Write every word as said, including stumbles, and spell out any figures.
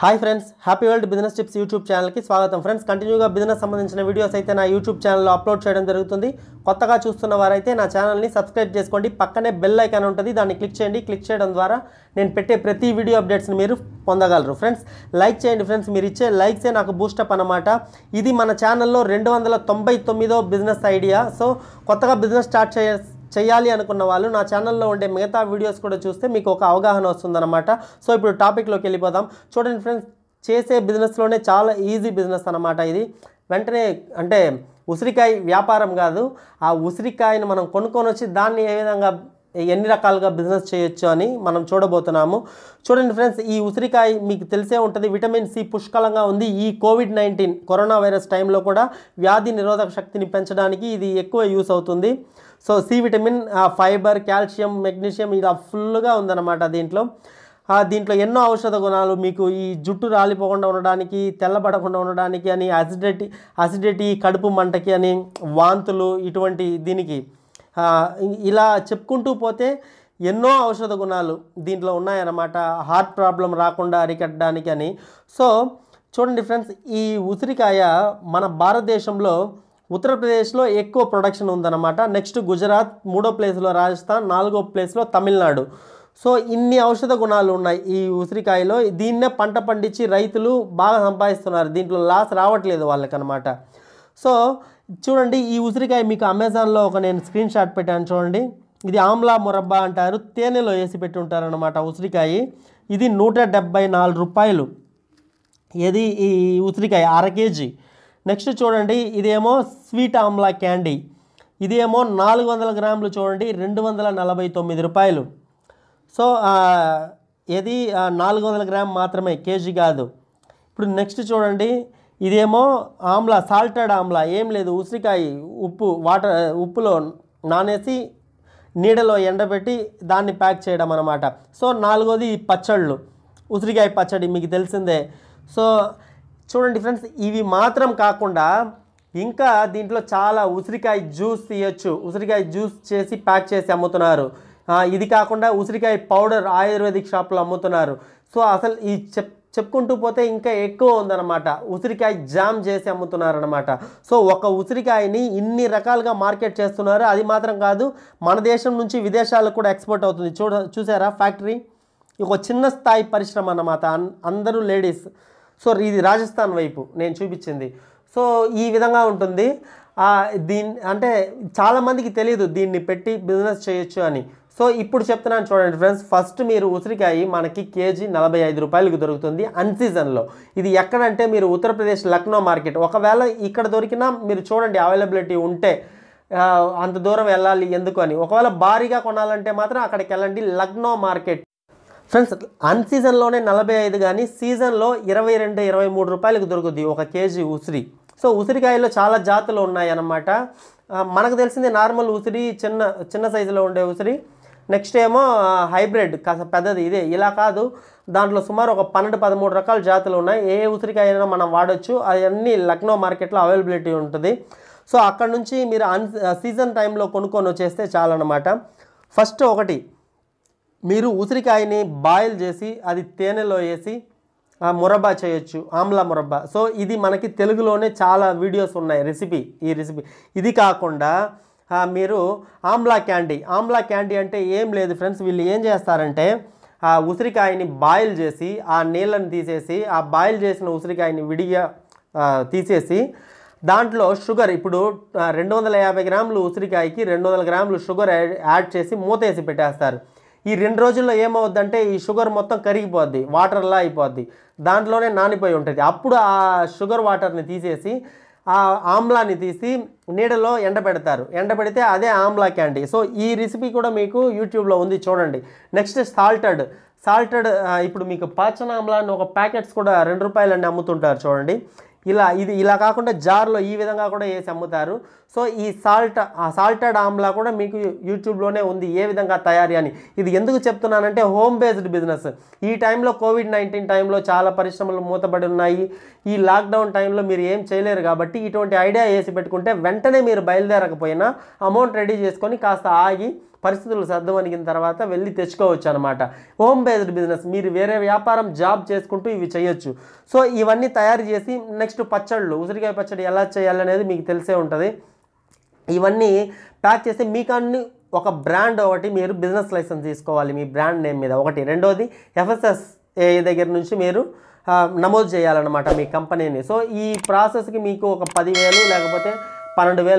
हाय friends, happy world business tips YouTube channel की स्वागतम। Friends, कंटिन्यूगा बिजनेस संबंधिंचिन वीडियोस अयिते ना यूट्यूब चैनल लो अपलोड चेयडम जरुगुतुंदी। कोत्तगा चूस्तुन्न वारैते ना चैनल नि सब्सक्राइब चेसुकोंडी, पक्कने बेल ऐकान उंटदी, दानिनि क्लिक चेयंडी। क्लिक चेयडम द्वारा नेनु पेट्टे प्रति वीडियो अपडेट्स नि मीरु पोंदगलरु। फ्रेंड्स, लाइक चेयंडी। फ्रेंड्स, मीरु इच्चे लाइक्स ए नाकु बूस्ट अप अन्नमाट। इदी मन चैनल लो दो सौ निन्यानवे वा बिजनेस आइडिया। सो कोत्तगा बिजनेस स्टार्ट चेय చేయాలి అనుకున్న వాళ్ళు నా ఛానల్లో ఉండే మిగతా వీడియోస్ కూడా చూస్తే మీకు ఒక అవగాహన వస్తుందన్నమాట। సో ఇప్పుడు టాపిక్ లోకి వెళ్ళిపోదాం। చూడండి ఫ్రెండ్స్, చేసే బిజినెస్ లోనే చాలా ఈజీ బిజినెస్ అన్నమాట ఇది। వెంటనే అంటే ఉసిరికాయ వ్యాపారం కాదు, ఆ ఉసిరికాయని మనం కొనుక్కొని వచ్చి దాన్ని ఏ విధంగా ఎన్ని రకాలుగా బిజినెస్ చేయొచ్చు అని మనం చూడబోతున్నాము। చూడండి ఫ్రెండ్స్, ఈ ఉసిరికాయ మీకు తెలిసే ఉంటుంది, విటమిన్ సి పుష్కలంగా ఉంది। ఈ కోవిడ్ నైన్టీన్ కరోనా వైరస్ టైంలో కూడా వ్యాధి నిరోధక శక్తిని పెంచడానికి ఇది ఎక్కువ యూస్ అవుతుంది। So C vitamin, fibre, calcium, magnesium ఇలా ఫుల్గా ఉందన్నమాట దీంట్లో। దీంట్లో ఎన్నో ఔషధ గుణాలు మీకు ఈ జుట్టు రాలిపోకుండా ఉండడానికి, తెల్లబడకుండా ఉండడానికి అని, అసిడిటీ అసిడిటీ కడుపు మంటకి అని, వాంతులు ఇటువంటి దీనికి ఇలా చెప్పుకుంటూ పోతే ఎన్నో ఔషధ గుణాలు దీంట్లో ఉన్నాయన్నమాట, హార్ట్ ప్రాబ్లం రాకుండా అరికట్టడానికి అని। సో చూడండి ఫ్రెండ్స్, ఈ ఉసిరికాయ మన భారతదేశంలో ఉత్తరప్రదేశ్లో ఎక్కువ ప్రొడక్షన్ ఉందన్నమాట। నెక్స్ట్ గుజరాత్, మూడో ప్లేస్లో రాజస్థాన్, నాలుగో ప్లేస్లో తమిళనాడు। సో ఇన్ని ఔషధ గుణాలు ఉన్నాయి ఈ ఉసిరికాయలో। దీన్నే పంట పండించి రైతులు బాగా సంపాదిస్తున్నారు, దీంట్లో లాస్ రావట్లేదు వాళ్ళకన్నమాట। సో చూడండి, ఈ ఉసిరికాయ మీకు అమెజాన్లో ఒక నేను స్క్రీన్ షాట్ పెట్టాను చూడండి। ఇది ఆమ్లా మురబ్బా అంటారు, తేనెలో వేసి పెట్టి ఉంటారనమాట ఉసిరికాయ। ఇది నూట డెబ్బై నాలుగు రూపాయలు ఏది ఈ ఉసిరికాయ అర కేజీ। నెక్స్ట్ చూడండి, ఇదేమో స్వీట్ ఆమ్లా క్యాండీ, ఇదేమో నాలుగు వందల గ్రాములు చూడండి రెండు వందల నలభై తొమ్మిది రూపాయలు। సో ఏది నాలుగు వందల గ్రామ్ మాత్రమే, కేజీ కాదు। ఇప్పుడు నెక్స్ట్ చూడండి, ఇదేమో ఆమ్లా సాల్టెడ్ ఆమ్లా, ఏం లేదు ఉసిరికాయ ఉప్పు వాటర్ ఉప్పులో నానేసి నీడలో ఎండబెట్టి దాన్ని ప్యాక్ చేయడం అన్నమాట। సో నాలుగోది పచ్చళ్ళు, ఉసిరికాయ పచ్చడి మీకు తెలిసిందే। సో చూడండి ఫ్రెండ్స్, ఇవి మాత్రం కాకుండా ఇంకా దీంట్లో చాలా ఉసిరికాయ జ్యూస్ తీయచ్చు, ఉసిరికాయ జ్యూస్ చేసి ప్యాక్ చేసి అమ్ముతున్నారు। ఇది కాకుండా ఉసిరికాయ పౌడర్ ఆయుర్వేదిక్ షాప్లో అమ్ముతున్నారు। సో అసలు ఈ చెప్ చెప్పుకుంటూ పోతే ఇంకా ఎక్కువ ఉందన్నమాట, ఉసిరికాయ జామ్ చేసి అమ్ముతున్నారన్నమాట। సో ఒక ఉసిరికాయని ఇన్ని రకాలుగా మార్కెట్ చేస్తున్నారు। అది మాత్రం కాదు, మన దేశం నుంచి విదేశాలకు కూడా ఎక్స్పోర్ట్ అవుతుంది। చూ చూసారా ఫ్యాక్టరీ, ఒక చిన్న స్థాయి పరిశ్రమ అన్నమాట, అందరూ లేడీస్। సో ఇది రాజస్థాన్ వైపు నేను చూపించింది। సో ఈ విధంగా ఉంటుంది దీన్ని, అంటే చాలామందికి తెలియదు దీన్ని పెట్టి బిజినెస్ చేయొచ్చు అని। సో ఇప్పుడు చెప్తున్నాను చూడండి ఫ్రెండ్స్, ఫస్ట్ మీరు ఉసిరికాయ మనకి కేజీ నలభై ఐదు రూపాయలకు దొరుకుతుంది అన్ సీజన్లో। ఇది ఎక్కడంటే మీరు ఉత్తరప్రదేశ్ లక్నో మార్కెట్, ఒకవేళ ఇక్కడ దొరికినా మీరు చూడండి అవైలబిలిటీ ఉంటే, అంత దూరం వెళ్ళాలి ఎందుకు అని। ఒకవేళ భారీగా కొనాలంటే మాత్రం అక్కడికి వెళ్ళండి, లక్నో మార్కెట్ ఫ్రెండ్స్। అన్ సీజన్లోనే నలభై ఐదు కానీ సీజన్లో ఇరవై రెండు ఇరవై మూడు రూపాయలకు దొరుకుతుంది ఒక కేజీ ఉసిరి। సో ఉసిరికాయలో చాలా జాతులు ఉన్నాయన్నమాట, మనకు తెలిసింది నార్మల్ ఉసిరి, చిన్న చిన్న సైజులో ఉండే ఉసిరి, నెక్స్ట్ ఏమో హైబ్రిడ్ కాస్త పెద్దది, ఇదే ఇలా కాదు, దాంట్లో సుమారు ఒక పన్నెండు పదమూడు రకాల జాతులు ఉన్నాయి। ఏ ఉసిరికాయ అయినా మనం వాడచ్చు, అవన్నీ లక్నో మార్కెట్లో అవైలబిలిటీ ఉంటుంది। సో అక్కడ నుంచి మీరు అన్ సీజన్ టైంలో కొనుక్కొని వచ్చేస్తే చాలన్నమాట। ఫస్ట్ ఒకటి, మీరు ఉసిరికాయని బాయిల్ చేసి అది తేనెలో వేసి మురబ్బా చేయొచ్చు, ఆమ్లా మురబ్బా। సో ఇది మనకి తెలుగులోనే చాలా వీడియోస్ ఉన్నాయి రెసిపీ, ఈ రెసిపీ। ఇది కాకుండా మీరు ఆమ్లా క్యాండీ, ఆమ్లా క్యాండీ అంటే ఏం లేదు ఫ్రెండ్స్, వీళ్ళు ఏం చేస్తారంటే ఆ ఉసిరికాయని బాయిల్ చేసి ఆ నీళ్ళని తీసేసి, ఆ బాయిల్ చేసిన ఉసిరికాయని విడిగా తీసేసి దాంట్లో షుగర్, ఇప్పుడు రెండు వందల యాభై గ్రాములు ఉసిరికాయకి రెండు వందల గ్రాములు షుగర్ యాడ్ చేసి మూత వేసి పెట్టేస్తారు। ఈ రెండు రోజుల్లో ఏమవుద్దంటే ఈ షుగర్ మొత్తం కరిగిపోద్ది, వాటర్లా అయిపోద్ది, దాంట్లోనే నానిపోయి ఉంటుంది। అప్పుడు ఆ షుగర్ వాటర్ని తీసేసి ఆ ఆమ్లాన్ని తీసి నీడలో ఎండబెడతారు, ఎండబెడితే అదే ఆమ్లా క్యాండీ। సో ఈ రెసిపీ కూడా మీకు యూట్యూబ్లో ఉంది చూడండి। నెక్స్ట్ సాల్టెడ్, సాల్టెడ్ ఇప్పుడు మీకు పాచన ఆమ్లా అని ఒక ప్యాకెట్స్ కూడా రెండు రూపాయలన్నీ అమ్ముతుంటారు చూడండి ఇలా। ఇది ఇలా కాకుండా జార్లో ఈ విధంగా కూడా వేసి అమ్ముతారు। సో ఈ సాల్ట్ సాల్టెడ్ ఆమ్లా కూడా మీకు యూట్యూబ్లోనే ఉంది ఏ విధంగా తయారీ అని। ఇది ఎందుకు చెప్తున్నానంటే హోమ్ బేస్డ్ బిజినెస్ ఈ టైంలో, కోవిడ్ నైన్టీన్ టైంలో చాలా పరిశ్రమలు మూతబడి ఉన్నాయి, ఈ లాక్డౌన్ టైంలో మీరు ఏం చేయలేరు కాబట్టి ఇటువంటి ఐడియా వేసి పెట్టుకుంటే వెంటనే మీరు బయలుదేరకపోయినా అమౌంట్ రెడీ చేసుకొని కాస్త ఆగి పరిస్థితులు సద్దమనిగిన తర్వాత వెళ్ళి తెచ్చుకోవచ్చు అన్నమాట హోమ్ బేస్డ్ బిజినెస్ మీరు వేరే వ్యాపారం జాబ్ చేసుకుంటూ ఇవి చేయొచ్చు సో ఇవన్నీ తయారు చేసి నెక్స్ట్ పచ్చళ్ళు ఉసిరికాయ పచ్చడి ఎలా చేయాలి అనేది మీకు తెలిసే ఉంటది ఇవన్నీ ప్యాక్ చేసి మీకన్ని ఒక బ్రాండ్ ఒకటి మీరు బిజినెస్ లైసెన్స్ తీసుకోవాలి మీ బ్రాండ్ నేమ్ మీద ఒకటి రెండోది ఎఫ్ఎస్ఎస్ ఏ దగ్గర నుంచి మీరు నమోదు చేయాలన్నమాట మీ కంపెనీని సో ఈ ప్రాసెస్కి మీకు ఒక పది వేలు లేకపోతే పన్నెండు వేలు